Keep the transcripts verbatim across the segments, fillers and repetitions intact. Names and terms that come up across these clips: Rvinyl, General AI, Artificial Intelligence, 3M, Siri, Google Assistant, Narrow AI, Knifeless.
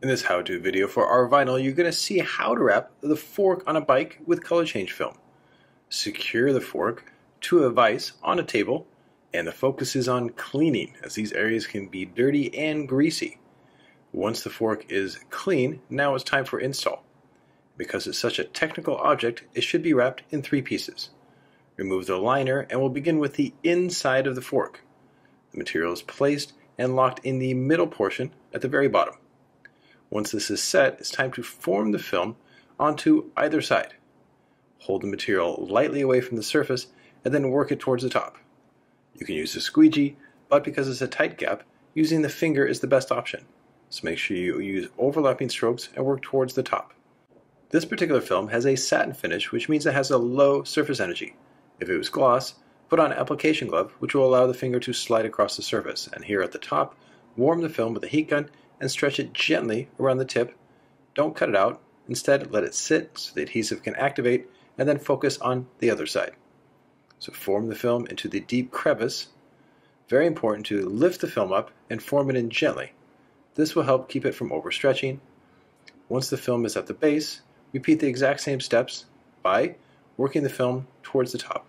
In this how-to video for Rvinyl, you're going to see how to wrap the fork on a bike with color change film. Secure the fork to a vise on a table, and the focus is on cleaning, as these areas can be dirty and greasy. Once the fork is clean, now it's time for install. Because it's such a technical object, it should be wrapped in three pieces. Remove the liner, and we'll begin with the inside of the fork. The material is placed and locked in the middle portion at the very bottom. Once this is set, it's time to form the film onto either side. Hold the material lightly away from the surface and then work it towards the top. You can use a squeegee, but because it's a tight gap, using the finger is the best option. So make sure you use overlapping strokes and work towards the top. This particular film has a satin finish, which means it has a low surface energy. If it was gloss, put on an application glove, which will allow the finger to slide across the surface. And here at the top, warm the film with a heat gun and stretch it gently around the tip. Don't cut it out. Instead, let it sit so the adhesive can activate, and then focus on the other side. So form the film into the deep crevice. Very important to lift the film up and form it in gently. This will help keep it from overstretching. Once the film is at the base, repeat the exact same steps by working the film towards the top.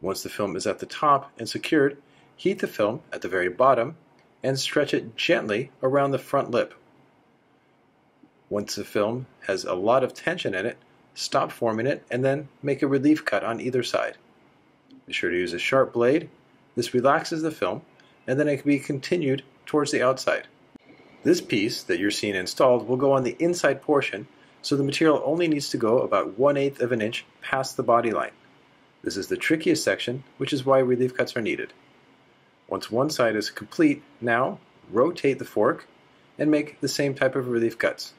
Once the film is at the top and secured, heat the film at the very bottom and stretch it gently around the front lip. Once the film has a lot of tension in it, stop forming it and then make a relief cut on either side. Be sure to use a sharp blade. This relaxes the film and then it can be continued towards the outside. This piece that you're seeing installed will go on the inside portion, so the material only needs to go about one eighth of an inch past the body line. This is the trickiest section, which is why relief cuts are needed. Once one side is complete, now rotate the fork and make the same type of relief cuts.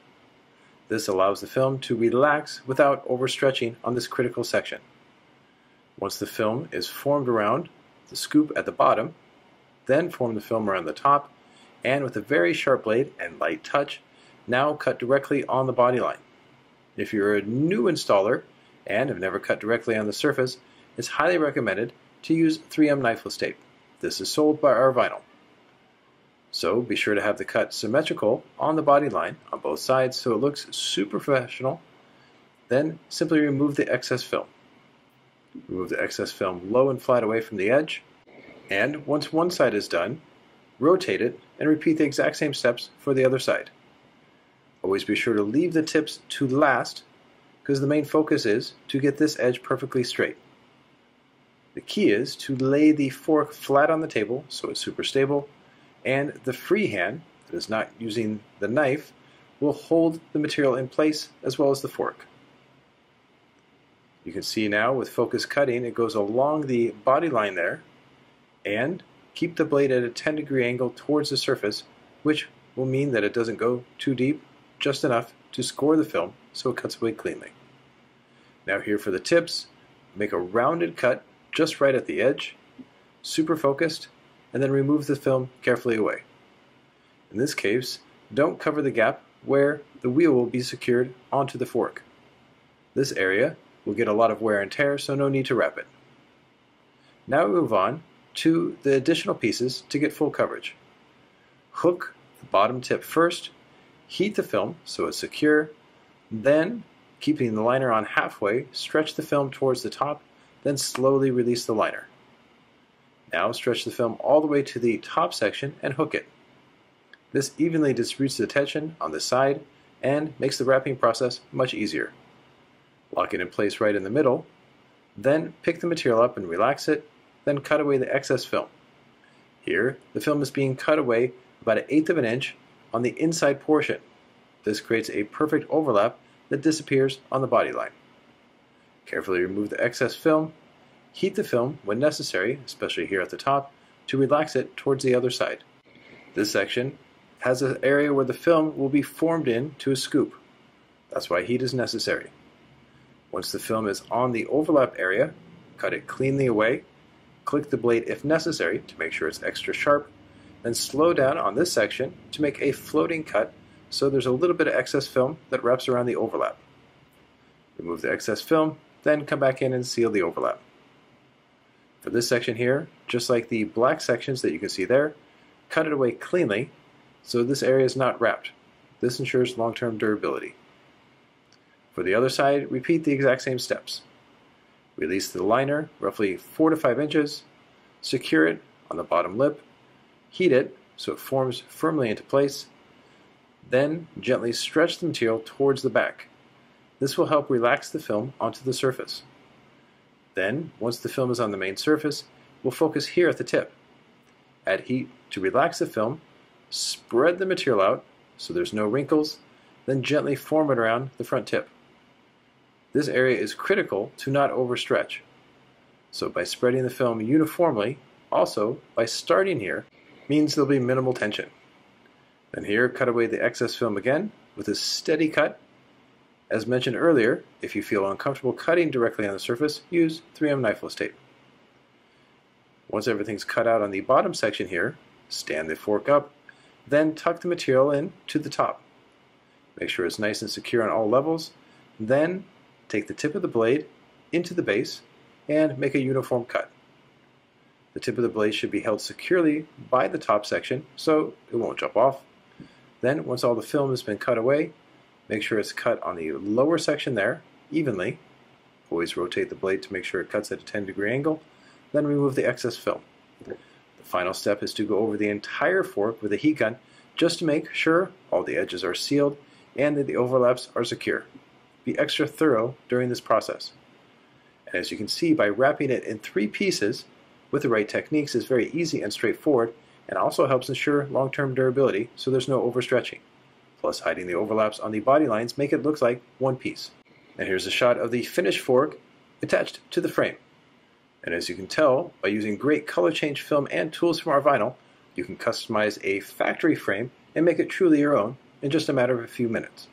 This allows the film to relax without overstretching on this critical section. Once the film is formed around the scoop at the bottom, then form the film around the top, and with a very sharp blade and light touch, now cut directly on the body line. If you're a new installer and have never cut directly on the surface, it's highly recommended to use three M Knifeless tape. This is sold by Rvinyl. So be sure to have the cut symmetrical on the body line on both sides so it looks super professional. Then simply remove the excess film. Remove the excess film low and flat away from the edge. And once one side is done, rotate it and repeat the exact same steps for the other side. Always be sure to leave the tips to last because the main focus is to get this edge perfectly straight. The key is to lay the fork flat on the table so it's super stable, and the free hand, that is not using the knife, will hold the material in place as well as the fork. You can see now with focus cutting it goes along the body line there, and keep the blade at a ten degree angle towards the surface, which will mean that it doesn't go too deep, just enough to score the film so it cuts away cleanly. Now here for the tips, make a rounded cut just right at the edge, super focused, and then remove the film carefully away. In this case, don't cover the gap where the wheel will be secured onto the fork. This area will get a lot of wear and tear, so no need to wrap it. Now we move on to the additional pieces to get full coverage. Hook the bottom tip first, heat the film so it's secure, then, keeping the liner on halfway, stretch the film towards the top, then slowly release the liner. Now stretch the film all the way to the top section and hook it. This evenly distributes the tension on the side and makes the wrapping process much easier. Lock it in place right in the middle, then pick the material up and relax it, then cut away the excess film. Here, the film is being cut away about an eighth of an inch on the inside portion. This creates a perfect overlap that disappears on the body line. Carefully remove the excess film, heat the film when necessary, especially here at the top, to relax it towards the other side. This section has an area where the film will be formed into a scoop. That's why heat is necessary. Once the film is on the overlap area, cut it cleanly away, click the blade if necessary to make sure it's extra sharp, then slow down on this section to make a floating cut so there's a little bit of excess film that wraps around the overlap. Remove the excess film, then come back in and seal the overlap. For this section here, just like the black sections that you can see there, cut it away cleanly so this area is not wrapped. This ensures long-term durability. For the other side, repeat the exact same steps. Release the liner roughly four to five inches, secure it on the bottom lip, heat it so it forms firmly into place, then gently stretch the material towards the back. This will help relax the film onto the surface. Then, once the film is on the main surface, we'll focus here at the tip. Add heat to relax the film, spread the material out so there's no wrinkles, then gently form it around the front tip. This area is critical to not overstretch. So by spreading the film uniformly, also by starting here, means there'll be minimal tension. Then here, cut away the excess film again with a steady cut. As mentioned earlier, if you feel uncomfortable cutting directly on the surface, use three M Knifeless tape. Once everything's cut out on the bottom section here, stand the fork up, then tuck the material in to the top. Make sure it's nice and secure on all levels, then take the tip of the blade into the base and make a uniform cut. The tip of the blade should be held securely by the top section so it won't jump off. Then, once all the film has been cut away, make sure it's cut on the lower section there, evenly. Always rotate the blade to make sure it cuts at a ten degree angle. Then remove the excess film. The final step is to go over the entire fork with a heat gun just to make sure all the edges are sealed and that the overlaps are secure. Be extra thorough during this process. And as you can see, by wrapping it in three pieces with the right techniques is very easy and straightforward, and also helps ensure long-term durability so there's no overstretching. Plus, hiding the overlaps on the body lines make it look like one piece. And here's a shot of the finished fork attached to the frame. And as you can tell, by using great color change film and tools from Rvinyl, you can customize a factory frame and make it truly your own in just a matter of a few minutes.